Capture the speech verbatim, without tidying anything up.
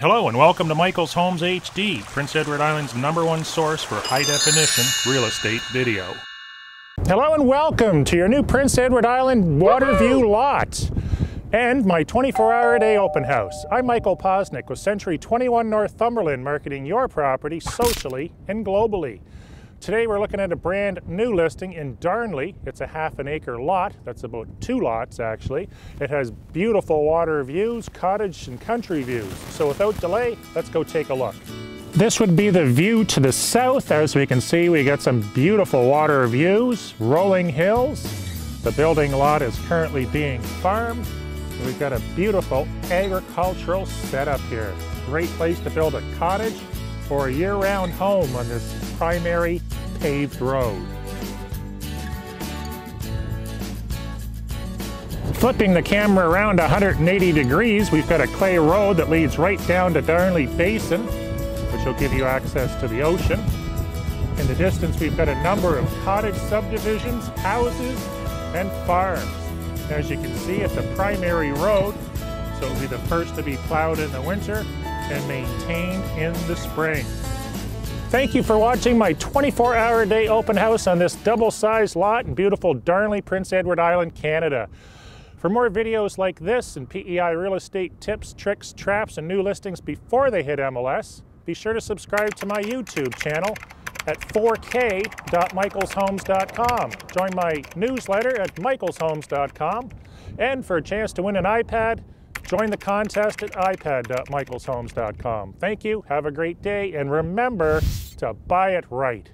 Hello and welcome to Michael's Homes H D, Prince Edward Island's number one source for high-definition real estate video. Hello and welcome to your new Prince Edward Island Waterview lot and my twenty-four hour a day open house. I'm Michael Poczynek with Century twenty-one Northumberland, marketing your property socially and globally. Today we're looking at a brand new listing in Darnley. It's a half an acre lot. That's about two lots actually. It has beautiful water views, cottage and country views. So without delay, let's go take a look. This would be the view to the south. As we can see, we got some beautiful water views, rolling hills. The building lot is currently being farmed. We've got a beautiful agricultural setup here. Great place to build a cottage for a year-round home on this primary paved road. Flipping the camera around one hundred eighty degrees, we've got a clay road that leads right down to Darnley Basin, which will give you access to the ocean. In the distance, we've got a number of cottage subdivisions, houses, and farms. As you can see, it's a primary road, so it'll be the first to be plowed in the winter and maintained in the spring. Thank you for watching my twenty-four hour a day open house on this double-sized lot in beautiful Darnley, Prince Edward Island, Canada. For more videos like this and P E I real estate tips, tricks, traps, and new listings before they hit M L S, be sure to subscribe to my YouTube channel at four K dot michaels homes dot com. Join my newsletter at michaels homes dot com. And for a chance to win an iPad, join the contest at iPad dot michaels homes dot com. Thank you, have a great day, and remember to buy it right.